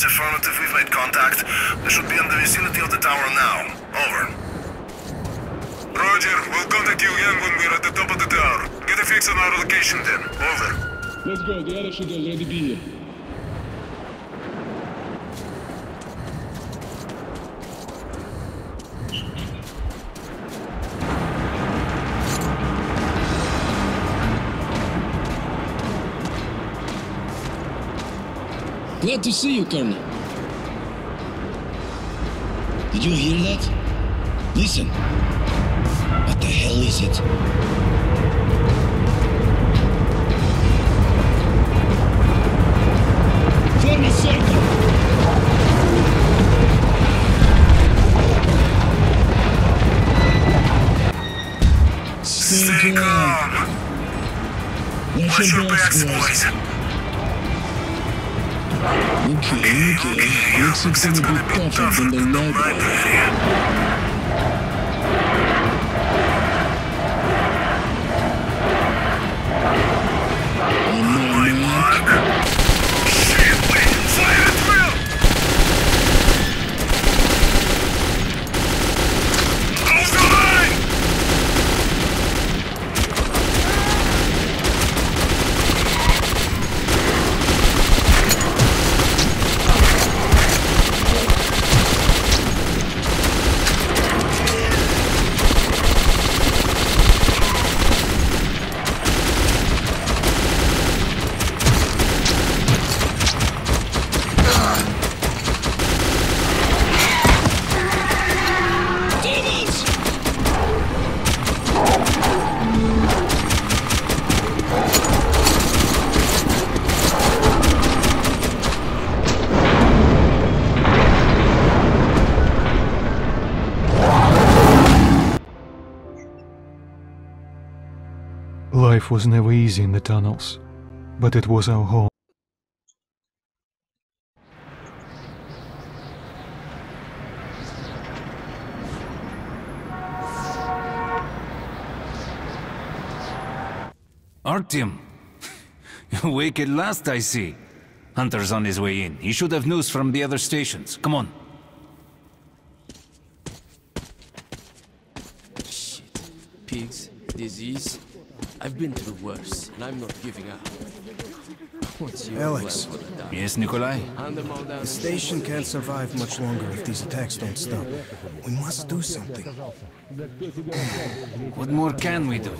That's affirmative. We've made contact. They should be in the vicinity of the tower now. Over. Roger. We'll contact you again when we're at the top of the tower. Get a fix on our location then. Over. Let's go. Товарищи, ради били. Glad to see you, Colonel. Did you hear that? Listen. What the hell is it? Form a circle! Stay calm. Watch your backs, boys. Okay. Looks like it's gonna be tougher than the night. Life was never easy in the tunnels, but it was our home. Artyom! You're awake at last, I see. Hunter's on his way in. He should have news from the other stations. Come on. Shit. Pigs, disease. I've been through worse, and I'm not giving up. What's your Alex. Yes, Nikolai? The station can't survive much longer if these attacks don't stop. We must do something. What more can we do?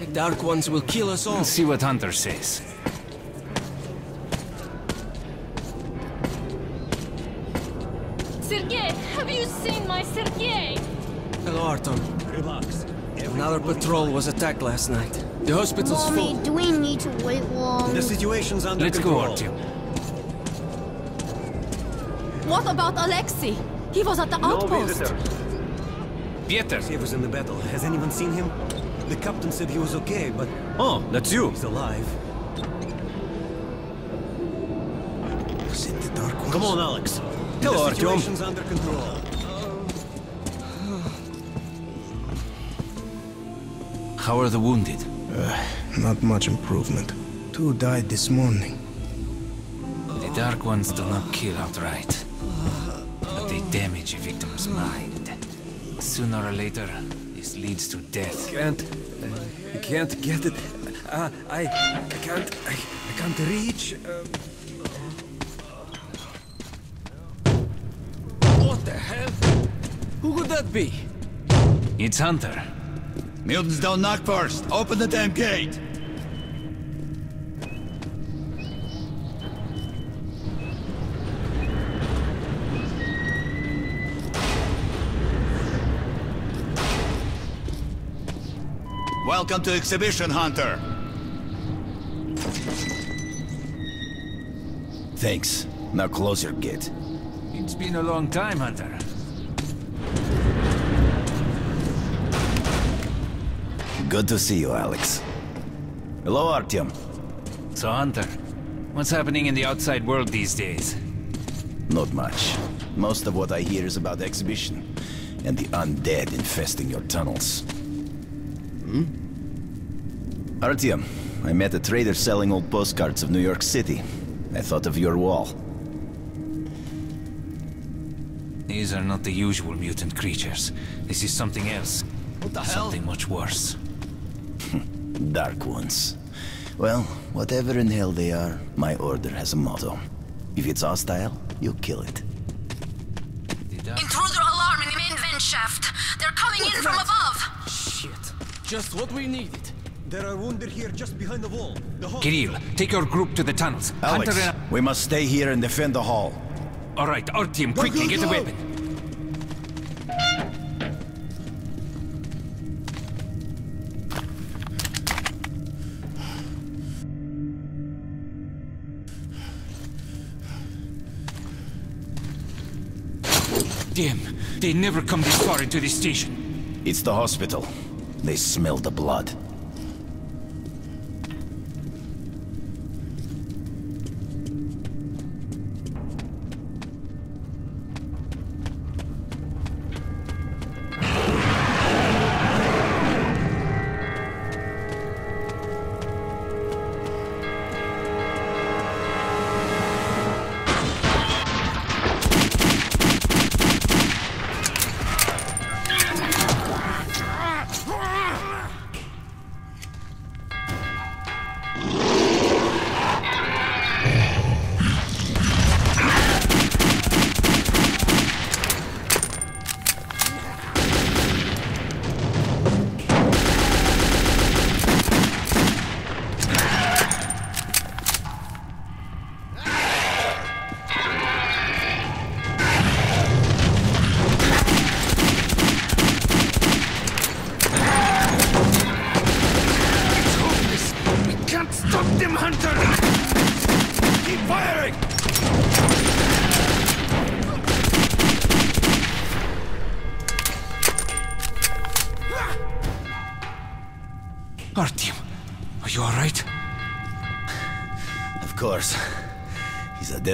The Dark Ones will kill us all. Let's see what Hunter says. Sergei, have you seen my Sergei? Hello, Artyom. Relax. Another patrol was attacked last night. The hospital's full. Mommy, do we need to wait long? The situation's under control. Let's go, Artyom. What about Alexei? He was at the outpost. Peter. He was in the battle. Has anyone seen him? The captain said he was okay, but... Oh, that's you. He's alive. Was it the Dark Ones? Come on, Alex. Hello, Artyom. Under control. How are the wounded? Not much improvement. Two died this morning. The Dark Ones do not kill outright, but they damage a victim's mind. Sooner or later, this leads to death. I can't get it. I can't reach. Who could that be? It's Hunter. Mutants don't knock first. Open the damn gate! Welcome to Exhibition, Hunter. Thanks. Now close your gate. It's been a long time, Hunter. Good to see you, Alex. Hello, Artyom. So, Hunter, what's happening in the outside world these days? Not much. Most of what I hear is about the exhibition and the undead infesting your tunnels. Artyom, I met a trader selling old postcards of New York City. I thought of your wall. These are not the usual mutant creatures. This is something else. What the hell? Something much worse. Dark ones. Well, whatever in hell they are, my order has a motto. If it's hostile, you kill it. Intruder alarm in the main vent shaft. They're coming in from above. Shit. Just what we needed. There are wounded here just behind the wall. Kirill, take your group to the tunnels. Alex, Hunter and... we must stay here and defend the hall. All right, Artyom, quickly get the weapon. Damn, they never come this far into this station. It's the hospital. They smell the blood.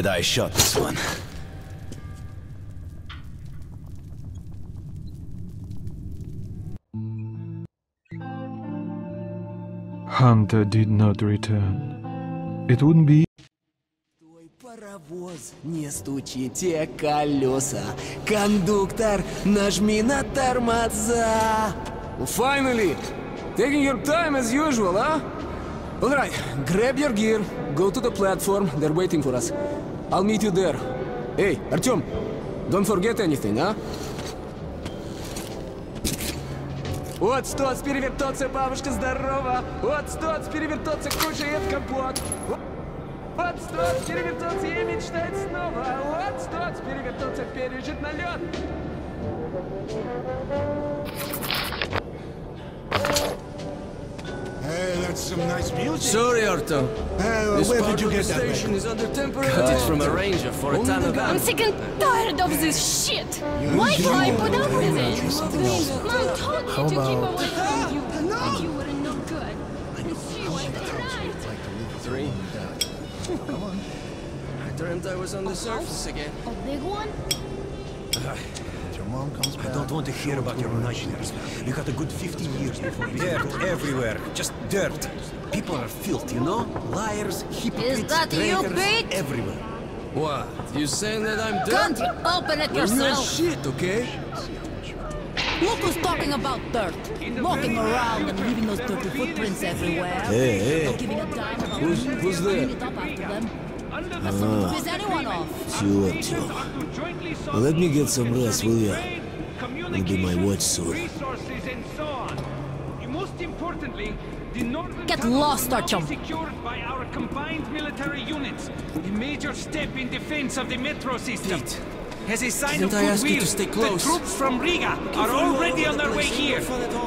I shot this one. Hunter did not return. It wouldn't be... Паровоз, не стучи те колеса. Кондуктор, нажми на тормоза. Finally! Taking your time as usual, huh? Alright, grab your gear, go to the platform, they're waiting for us. I'll meet you there. Hey, Artyom, don't forget anything, huh? Вот стоц перевертоться, бабушка, здорово! Вот стоц перевертоться, кушает компот! Вот стоц перевертоться и мечтает снова! Вот стоц перевертоться, пережит налет! Hey, that's some nice music. Sorry, Artyom. This where did you get that? This station is under temporary cut from a ranger for a ton of... I'm sick and tired of this shit. Why do I put up with it? Mom told me to keep away from you. No. You were no good. And she went right. Three. Come on. I dreamt I was on the surface again. A big one? I don't want to hear about your nightmares. You got a good 50 years before you. Dirt everywhere. Just dirt. People are filthy, you know? Liars, hypocrites, is that you, Pete? Everywhere. What? You saying that I'm dirt? Don't open it yourself. Shit, okay? Look who's talking about dirt. Walking around and leaving those dirty footprints everywhere. Hey, hey. Not giving a dime about who's there? Is anyone off? Sure. Let me get some rest, will ya? Will be my watch soon. Get lost, Artyom! Secured by our combined military units, a major step in defense of the metro system. Pete, as a sign of goodwill, the troops from Riga are already on their way here.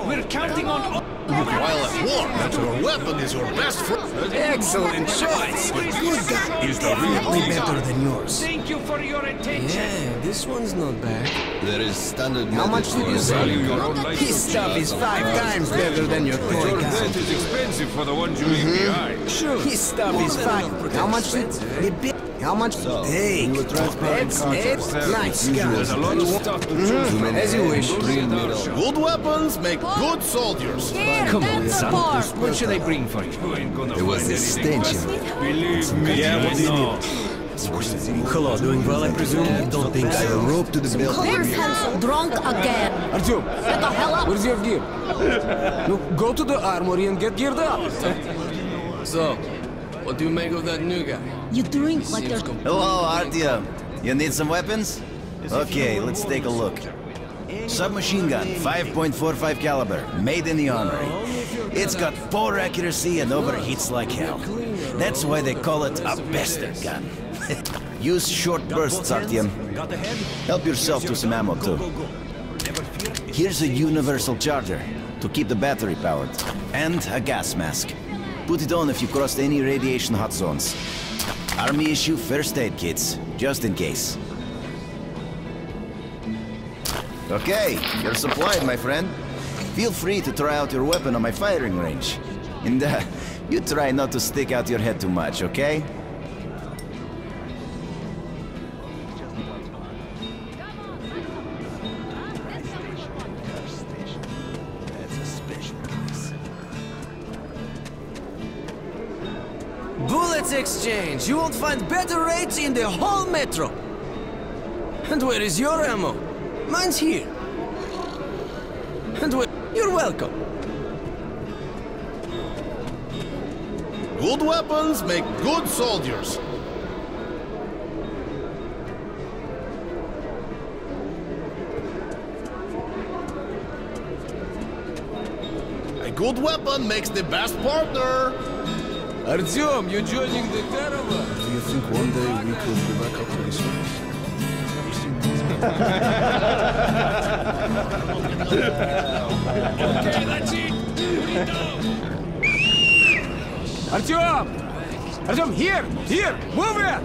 We're counting on all. While at war, your weapon is your best friend. Excellent choice! But your gut is definitely better than yours. Thank you for your attention. Yeah, this one's not bad. There is standard. How much did you say? His stuff is 5 times better than your toy car. Your debt is expensive for the ones you leave behind. Sure. His stuff is 5. How much did you... How much so, take? That's it? Nice guys. As you wish. Good weapons make good soldiers. Here, come on, son. What should I bring for you? There was this stench. Believe me, Hello, doing well, I presume? I don't think I rope to the building. Here's Hansa, drunk again. Artyom, shut the hell up. Where's your gear? No, go to the armory and get geared up. So... what do you make of that new guy? You drink like a... Hello, Artyom. You need some weapons? Okay, let's take a look. Submachine gun, 5.45 caliber, made in the armory. It's got poor accuracy and overheats like hell. That's why they call it a bastard gun. Use short bursts, Artyom. Help yourself to some ammo, too. Here's a universal charger to keep the battery powered. And a gas mask. Put it on if you crossed any radiation hot zones. Army issue first aid kits, just in case. Okay, you're supplied, my friend. Feel free to try out your weapon on my firing range. And you try not to stick out your head too much, okay? Exchange. You won't find better rates in the whole metro. And where is your ammo? Mine's here. And where... You're welcome. Good weapons make good soldiers. A good weapon makes the best partner. Artyom, you're joining the caravan! Do you think one day we could be back up to this one? Okay, that's it! We go! Artyom! Artyom, here! Here! Move it!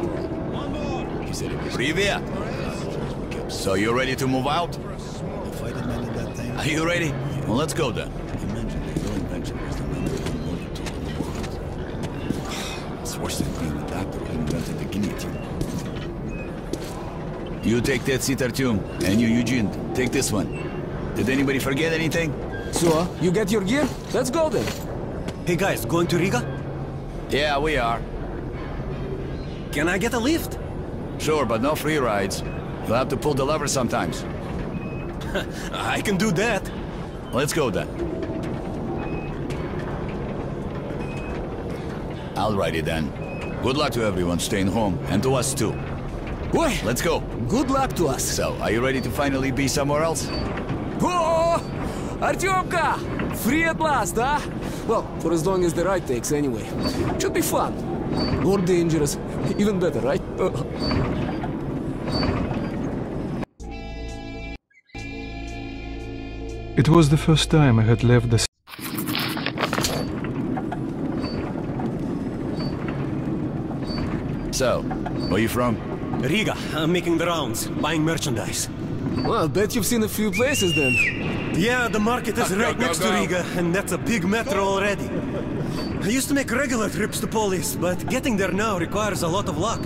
Привет! So you're ready to move out? Are you ready? Well, let's go then. You take that seat, Artyom, and you, Eugene, take this one. Did anybody forget anything? So, you get your gear? Let's go then. Hey guys, going to Riga? Yeah, we are. Can I get a lift? Sure, but no free rides. You'll have to pull the lever sometimes. I can do that. Let's go then. Alrighty then. Good luck to everyone staying home, and to us too. Boy, let's go. Good luck to us. So, are you ready to finally be somewhere else? Oh, Artyomka! Free at last, huh? Well, for as long as the ride takes, anyway. Should be fun. Or dangerous. Even better, right? It was the first time I had left the... So, where are you from? Riga. I'm making the rounds, buying merchandise. Well, I'll bet you've seen a few places then. Yeah, the market is right next to Riga, and that's a big metro already. I used to make regular trips to Polis, but getting there now requires a lot of luck.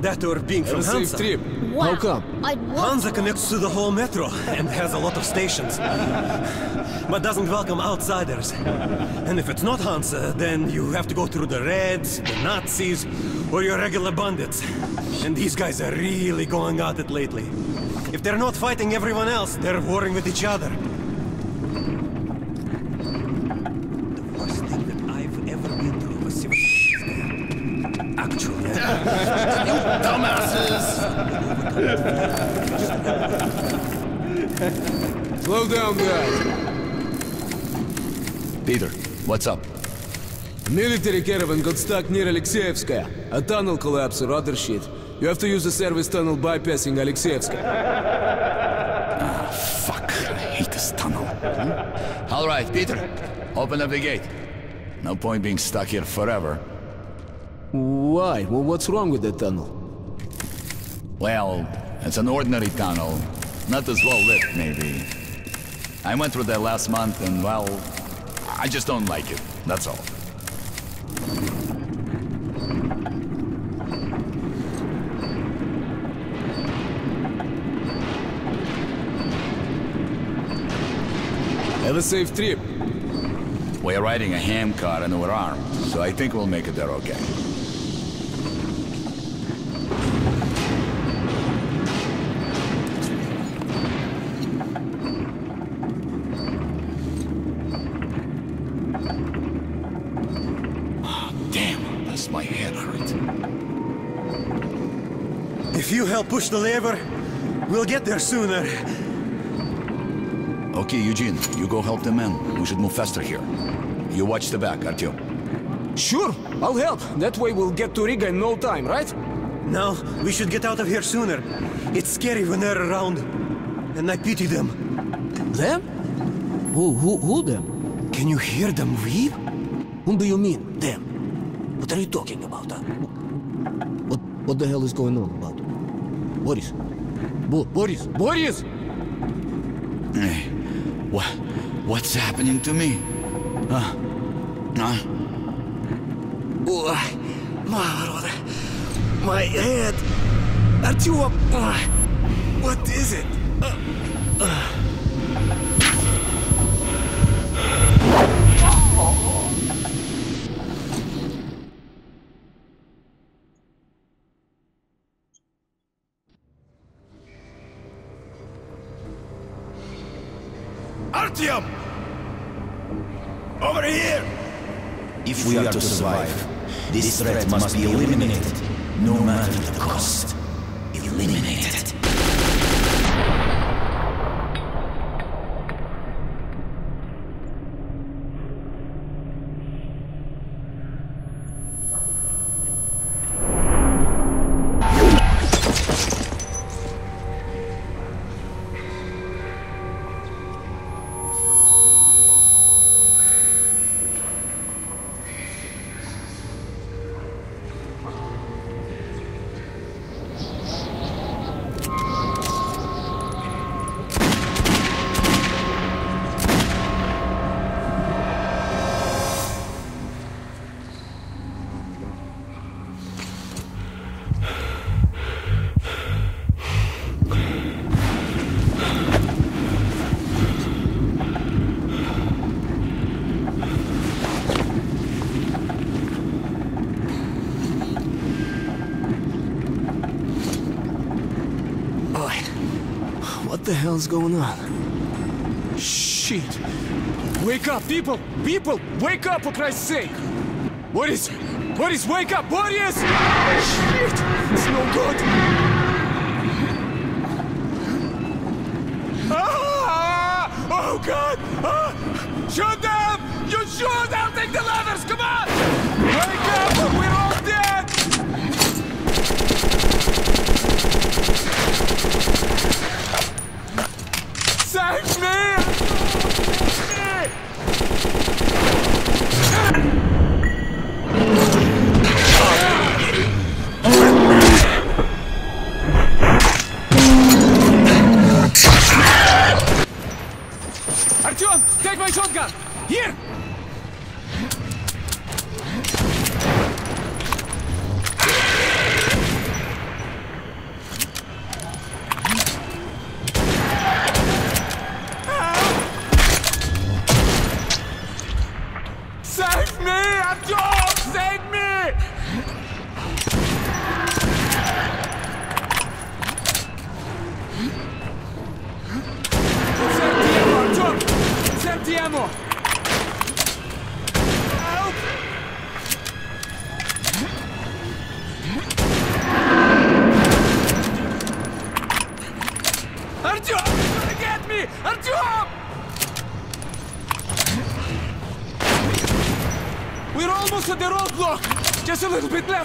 That or being from Hansa. Trip. Wow. How come? Hansa connects to the whole metro and has a lot of stations, but doesn't welcome outsiders. And if it's not Hansa, then you have to go through the Reds, the Nazis, or your regular bandits. And these guys are really going at it lately. If they're not fighting everyone else, they're warring with each other. The worst thing that I've ever been through was Sergei. Actually, you dumbasses! Slow down, guys. Peter, what's up? Military caravan got stuck near Alexeyevskaya. A tunnel collapse or other shit. You have to use the service tunnel bypassing Alexeyevskaya. Ah, fuck. I hate this tunnel. All right, Peter. Open up the gate. No point being stuck here forever. Why? Well, what's wrong with that tunnel? Well, it's an ordinary tunnel. Not as well lit, maybe. I went through that last month and, well, I just don't like it. That's all. Have a safe trip. We're riding a ham car and we're armed, so I think we'll make it there okay. Oh, damn, does my head hurt. If you help push the lever, we'll get there sooner. Okay, Eugene, you go help the men. We should move faster here. You watch the back, Artyom. Sure, I'll help. That way we'll get to Riga in no time, right? No, we should get out of here sooner. It's scary when they're around. And I pity them. Them? Who them? Can you hear them weep? Whom do you mean, them? What are you talking about? What the hell is going on about? Boris? Boris! Hey. What's happening to me? My head. Artyom, what is it? Over here! If we are to survive, this threat must be eliminated, no matter the cost. Eliminate it. What the hell's going on? Shit! Wake up, people! People! Wake up, for Christ's sake! Boris! Boris, wake up! Boris! Shit! It's no good! Ah! Oh God! Ah! Shoot them! You shoot! I'll take the levers! Come on! Wake up! We're all dead! Save me! Artyom, take my shotgun! Here!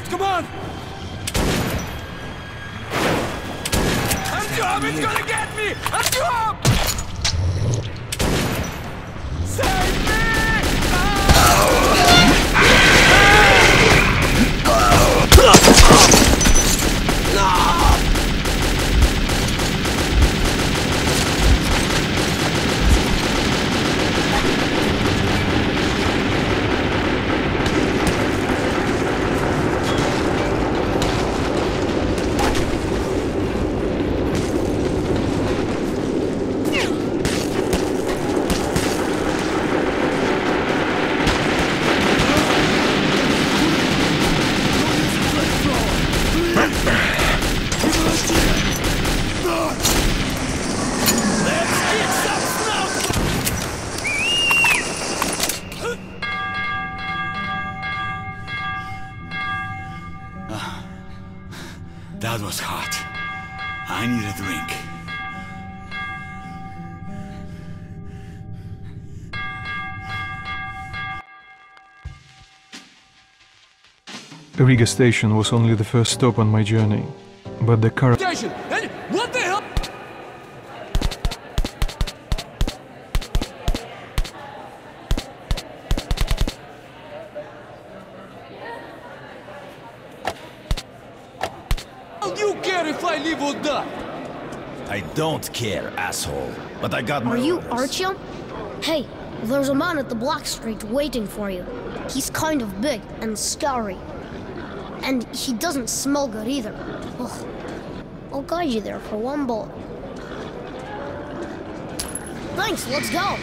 Come on! Artyom, it's gonna get me! Artyom! Save me! Ah! That was hot. I need a drink. Riga station was only the first stop on my journey, but the car... Station! What the hell? Do you care if I live or die? I don't care, asshole, but I got my... Are you Artyom? Hey, there's a man at the block street waiting for you. He's kind of big and scary. And he doesn't smell good either. Ugh. I'll guide you there for one bullet. Thanks, let's go!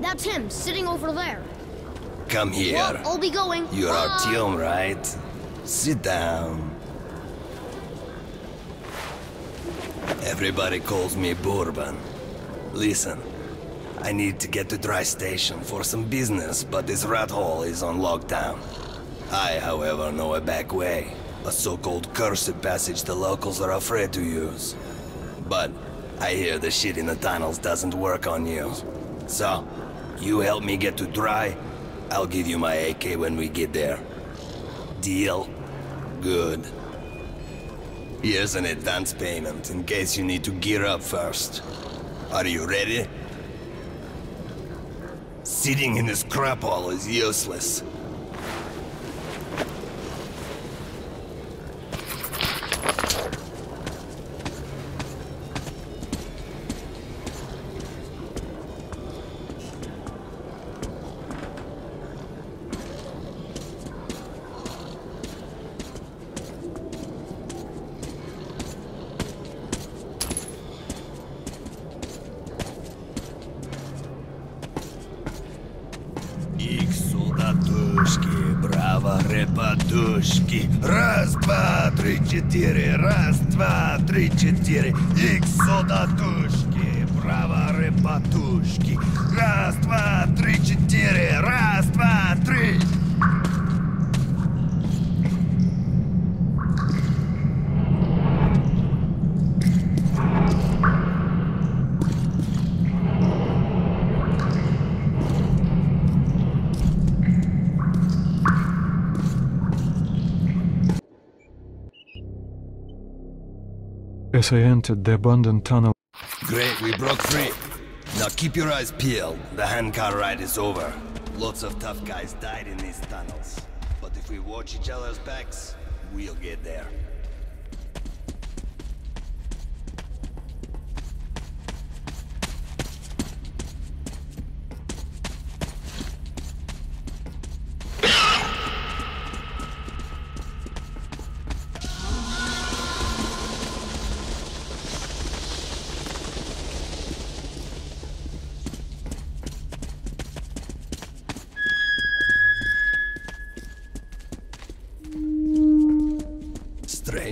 That's him, sitting over there. Come here. Well, I'll be going. You're Artyom, right? Sit down. Everybody calls me Bourbon. Listen, I need to get to Dry Station for some business, but this rat hole is on lockdown. I, however, know a back way. A so-called cursed passage the locals are afraid to use. But I hear the shit in the tunnels doesn't work on you. So... you help me get to Dry, I'll give you my AK when we get there. Deal? Good. Here's an advance payment, in case you need to gear up first. Are you ready? Sitting in this crap hole is useless. As I entered the abandoned tunnel... Great, we broke free. Now keep your eyes peeled. The handcar ride is over. Lots of tough guys died in these tunnels. But if we watch each other's backs, we'll get there.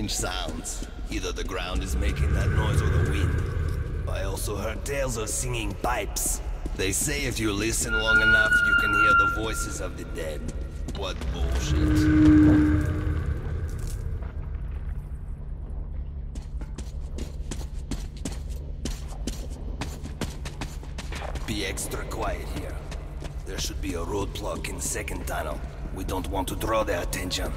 Sounds. Either the ground is making that noise or the wind. I also heard tales of singing pipes. They say if you listen long enough, you can hear the voices of the dead. What bullshit. Be extra quiet here. There should be a roadblock in the second tunnel. We don't want to draw their attention.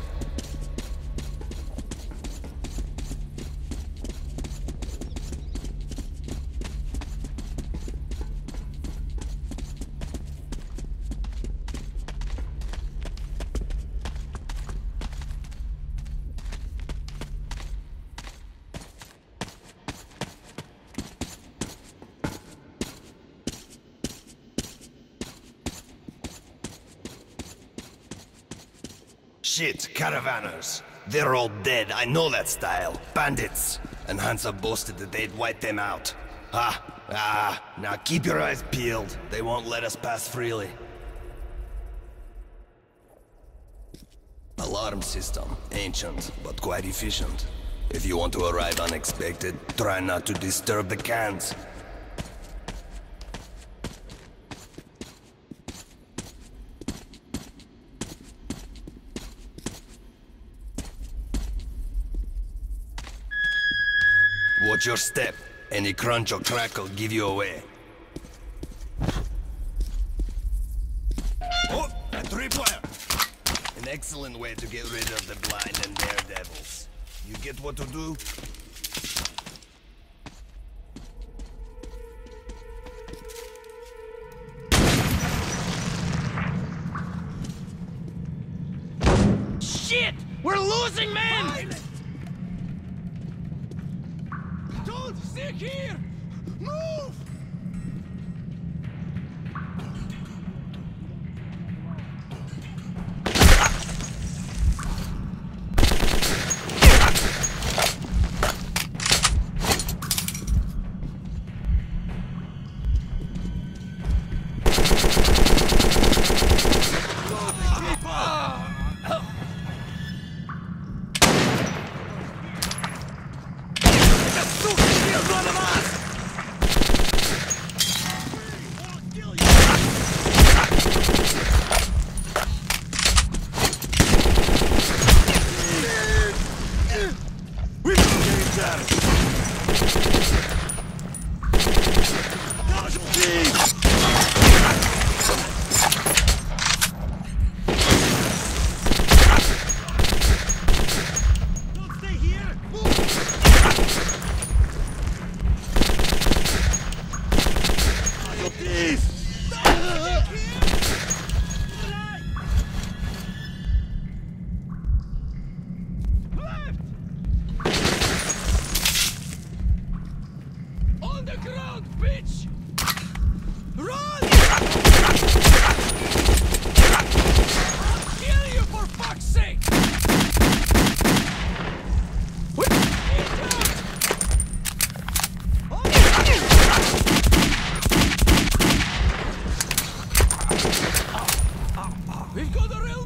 Shit, caravanners. They're all dead, I know that style. Bandits. And Hansa boasted that they'd wipe them out. Now keep your eyes peeled. They won't let us pass freely. Alarm system. Ancient, but quite efficient. If you want to arrive unexpected, try not to disturb the cans. Watch your step. Any crunch or crackle give you away. Oh, a three-player! An excellent way to get rid of the blind and daredevils. You get what to do? Shit! We're losing men! Fine. Stick here! Move! We've got a real